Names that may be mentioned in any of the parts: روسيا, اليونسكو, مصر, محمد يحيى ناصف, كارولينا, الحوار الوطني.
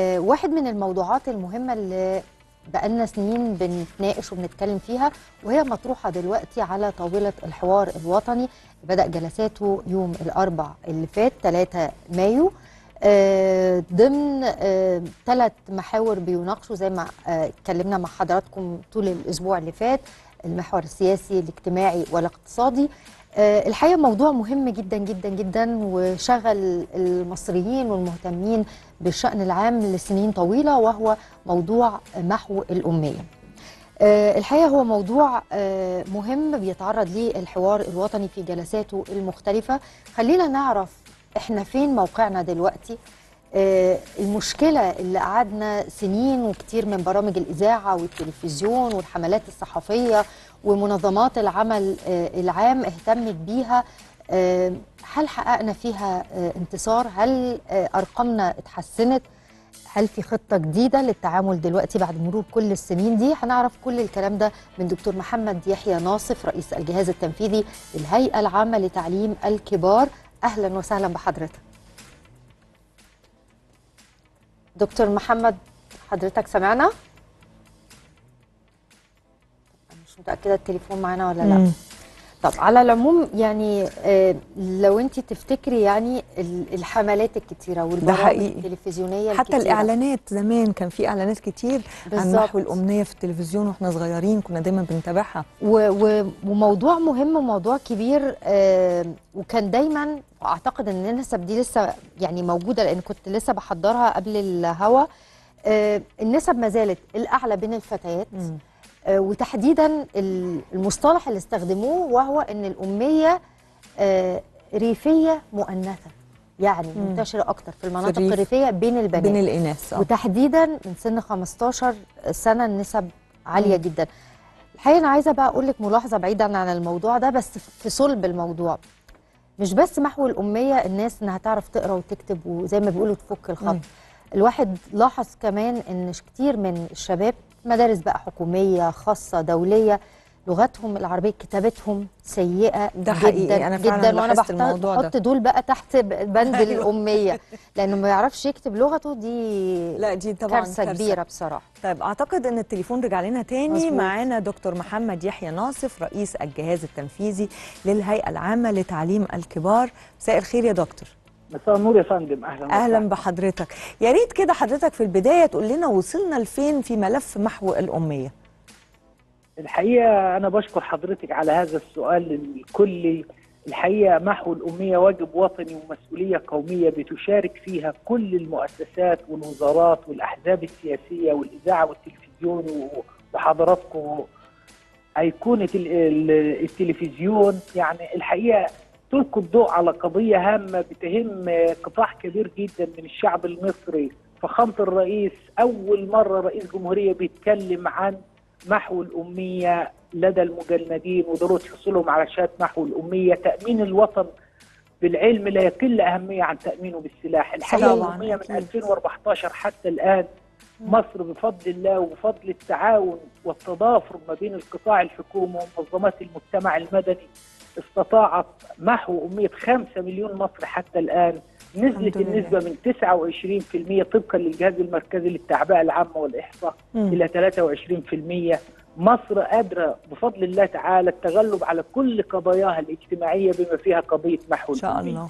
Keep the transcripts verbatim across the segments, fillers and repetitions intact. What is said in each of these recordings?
واحد من الموضوعات المهمة اللي بقالنا سنين بنتناقش وبنتكلم فيها وهي مطروحة دلوقتي على طاولة الحوار الوطني، بدأ جلساته يوم الأربع اللي فات ثلاثة مايو ضمن ثلاث محاور بيناقشوا زي ما اتكلمنا مع حضراتكم طول الأسبوع اللي فات، المحور السياسي الاجتماعي والاقتصادي. الحقيقة موضوع مهم جدا جدا جدا وشغل المصريين والمهتمين بالشأن العام لسنين طويلة، وهو موضوع محو الأمية. الحقيقة هو موضوع مهم بيتعرض ليه الحوار الوطني في جلساته المختلفة. خلينا نعرف احنا فين موقعنا دلوقتي. المشكلة اللي قعدنا سنين وكتير من برامج الإذاعة والتلفزيون والحملات الصحفية ومنظمات العمل العام اهتمت بيها، هل حققنا فيها انتصار؟ هل أرقامنا اتحسنت؟ هل في خطة جديدة للتعامل دلوقتي بعد مرور كل السنين دي؟ هنعرف كل الكلام ده من دكتور محمد يحيى ناصف، رئيس الجهاز التنفيذي للهيئة العامة لتعليم الكبار. أهلا وسهلا بحضرتك دكتور محمد. حضرتك سمعنا؟ مش متأكدة التليفون معانا ولا لا. طب على العموم يعني لو انت تفتكري يعني الحملات الكتيرة والبرامج التلفزيونية حتى الكتيرة. الإعلانات زمان كان في إعلانات كتير عن محو الأمنية في التلفزيون واحنا صغيرين، كنا دايما بنتابعها وموضوع مهم وموضوع كبير، وكان دايما أعتقد أن النسب دي لسه يعني موجودة لأن كنت لسه بحضرها قبل الهوا. النسب ما زالت الأعلى بين الفتيات، م. وتحديدا المصطلح اللي استخدموه وهو ان الاميه ريفيه مؤنثه، يعني مم. منتشره اكتر في المناطق في الريفيه بين البنات بين الاناث، وتحديدا من سن خمستاشر سنة النسب عاليه مم. جدا. الحقيقه انا عايزه بقى اقول لك ملاحظه بعيدا عن الموضوع ده، بس في صلب الموضوع مش بس محو الاميه الناس انها تعرف تقرا وتكتب وزي ما بيقولوا تفك الخط، مم. الواحد لاحظ كمان ان كتير من الشباب مدارس بقى حكومية خاصة دولية لغتهم العربية كتابتهم سيئة ده جدا حقيقي. أنا جدا وأنا بحط دول بقى تحت بند الأمية لأنه ما يعرفش يكتب لغته، دي لا دي طبعا كارثة كبيرة بصراحة. طيب أعتقد أن التليفون رجع لنا تاني. معانا دكتور محمد يحيى ناصف، رئيس الجهاز التنفيذي للهيئة العامة لتعليم الكبار. مساء الخير يا دكتور. مساء النور يا فندم. اهلا اهلا وسهلا بحضرتك. يا ريت كده حضرتك في البدايه تقول لنا وصلنا لفين في ملف محو الاميه. الحقيقه انا بشكر حضرتك على هذا السؤال الكلي. الحقيقه محو الاميه واجب وطني ومسؤوليه قوميه بتشارك فيها كل المؤسسات والوزارات والاحزاب السياسيه والاذاعه والتلفزيون وحضراتكم ايقونه التلفزيون. يعني الحقيقه تلقي الضوء على قضية هامة بتهم قطاع كبير جدا من الشعب المصري. فخامة الرئيس أول مرة رئيس جمهورية بيتكلم عن محو الأمية لدى المجندين وضرورة حصولهم على شهادة محو الأمية. تأمين الوطن بالعلم لا يقل أهمية عن تأمينه بالسلاح. الحقيقة الأمية من ألفين وأربعتاشر حتى الآن مصر بفضل الله وبفضل التعاون والتضافر ما بين القطاع الحكومي ومنظمات المجتمع المدني استطاعت محو أمية خمسة مليون مصري حتى الآن. نزلت النسبة من تسعة وعشرين بالمية طبقا للجهاز المركزي للتعبئة العامة والإحصاء م. إلى تلاتة وعشرين بالمية. مصر قادرة بفضل الله تعالى التغلب على كل قضاياها الاجتماعية بما فيها قضية محو الأمية. إن شاء الله.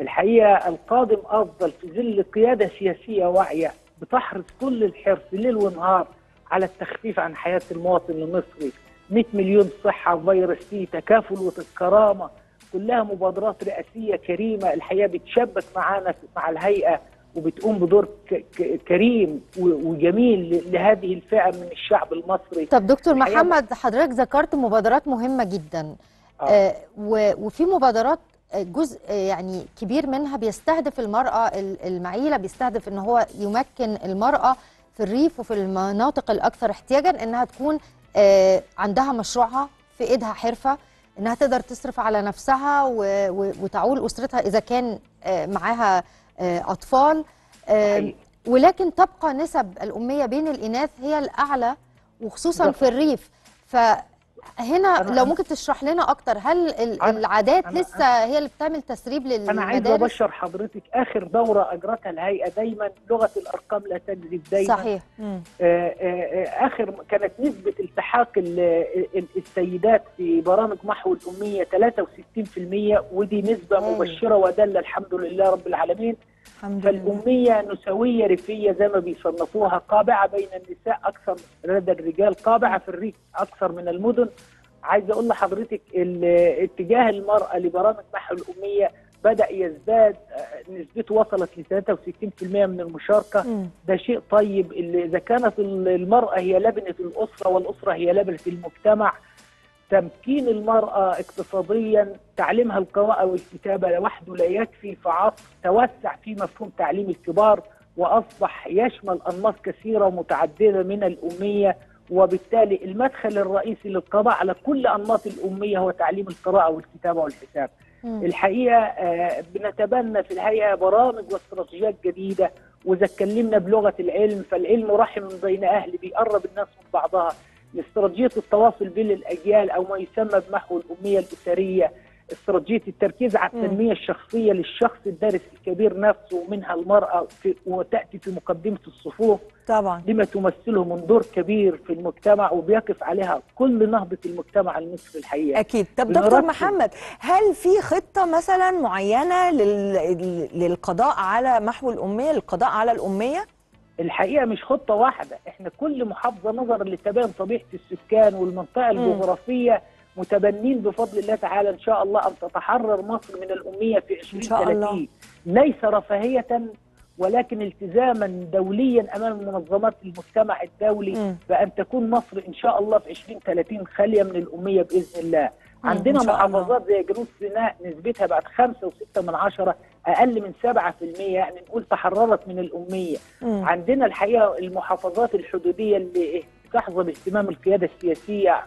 الحقيقة القادم أفضل في ظل قيادة سياسية واعية بتحرص كل الحرص ليل ونهار على التخفيف عن حياة المواطن المصري. مية مليون صحة وفيروس سي تكافل والكرامة كلها مبادرات رئاسية كريمة. الحقيقة بتشبك معانا مع الهيئة وبتقوم بدور كريم وجميل لهذه الفئة من الشعب المصري. طب دكتور محمد حضرتك ذكرت مبادرات مهمة جدا، آه. آه وفي مبادرات جزء يعني كبير منها بيستهدف المرأة المعيلة، بيستهدف ان هو يمكن المرأة في الريف وفي المناطق الأكثر احتياجا انها تكون آه عندها مشروعها في ايدها، حرفه انها تقدر تصرف على نفسها وتعول اسرتها اذا كان آه معاها آه اطفال، آه ولكن تبقى نسب الاميه بين الاناث هي الاعلى وخصوصا في الريف. ف هنا لو ممكن تشرح لنا اكتر، هل العادات أنا لسه أنا هي اللي بتعمل تسريب للمدارس؟ انا عايز ابشر حضرتك اخر دوره اجرتها الهيئه دايما لغه الارقام لا تجذب دايما. صحيح. آآ آآ اخر كانت نسبه التحاق السيدات في برامج محو الاميه ثلاثة وستين في المية، ودي نسبه مم. مبشره ودل الحمد لله رب العالمين. فالأمية نسوية ريفية زي ما بيصنفوها، قابعة بين النساء أكثر لدى الرجال، قابعة في الريف أكثر من المدن. عايز أقول لحضرتك اتجاه المرأة لبرامج محو الأمية بدأ يزداد، نسبته وصلت ل ثلاثة وستين في المية من المشاركة. م. ده شيء طيب. إذا كانت المرأة هي لبنة الأسرة والأسرة هي لبنة المجتمع، تمكين المرأة اقتصادياً، تعليمها القراءة والكتابة لوحده لا يكفي، فعصر توسع في مفهوم تعليم الكبار وأصبح يشمل أنماط كثيرة ومتعددة من الأمية، وبالتالي المدخل الرئيسي للقضاء على كل أنماط الأمية هو تعليم القراءة والكتابة والحساب. م. الحقيقة بنتبنى في الهيئة برامج واستراتيجيات جديدة، وإذا اتكلمنا بلغة العلم فالعلم رحم بين أهل، بيقرب الناس من بعضها. استراتيجية التواصل بين الأجيال أو ما يسمى بمحو الأمية الأسرية، استراتيجية التركيز على التنمية م. الشخصية للشخص الدارس الكبير نفسه، ومنها المرأة في وتأتي في مقدمة الصفوف طبعا لما تمثله من دور كبير في المجتمع، وبيقف عليها كل نهضة المجتمع المصري الحقيقة. أكيد. طب دكتور محمد، هل في خطة مثلا معينة لل... للقضاء على محو الأمية، القضاء على الأمية؟ الحقيقه مش خطه واحده، احنا كل محافظه نظرا لتباين طبيعه السكان والمنطقه الجغرافيه متبنين بفضل الله تعالى ان شاء الله ان تتحرر مصر من الاميه في ألفين وثلاثين، ليس رفاهيه ولكن التزاما دوليا امام منظمات المجتمع الدولي م. بان تكون مصر ان شاء الله في ألفين وثلاثين خاليه من الاميه باذن الله. عندنا محافظات زي جنوب سيناء نسبتها بقت خمسة وستة من عشرة، اقل من سبعة في المية، يعني نقول تحررت من الاميه. م. عندنا الحقيقه المحافظات الحدوديه اللي تحظى باهتمام القياده السياسيه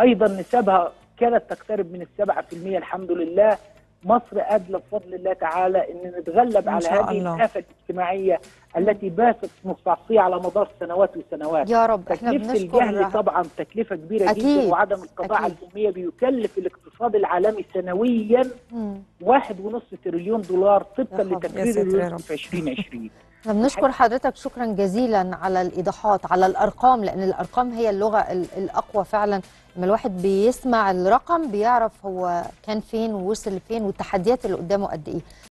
ايضا نسبها كانت تقترب من السبعة في المية. الحمد لله مصر قادره بفضل الله تعالى ان نتغلب على هذه الآفة الاجتماعيه التي باتت مستعصيه على مدار سنوات وسنوات. يا رب. تكلفه الجهل طبعا تكلفه كبيره أكيد. جدا، وعدم القضاء على الاميه بيكلف الاقتصاد العالمي سنويا واحد ونصف تريليون دولار طبقا لتقرير اليونسكو في ألفين وعشرين. بنشكر حضرتك شكرا جزيلا على الايضاحات على الارقام، لان الارقام هي اللغه الاقوى فعلا. لما الواحد بيسمع الرقم بيعرف هو كان فين ووصل فين والتحديات اللي قدامه قد ايه.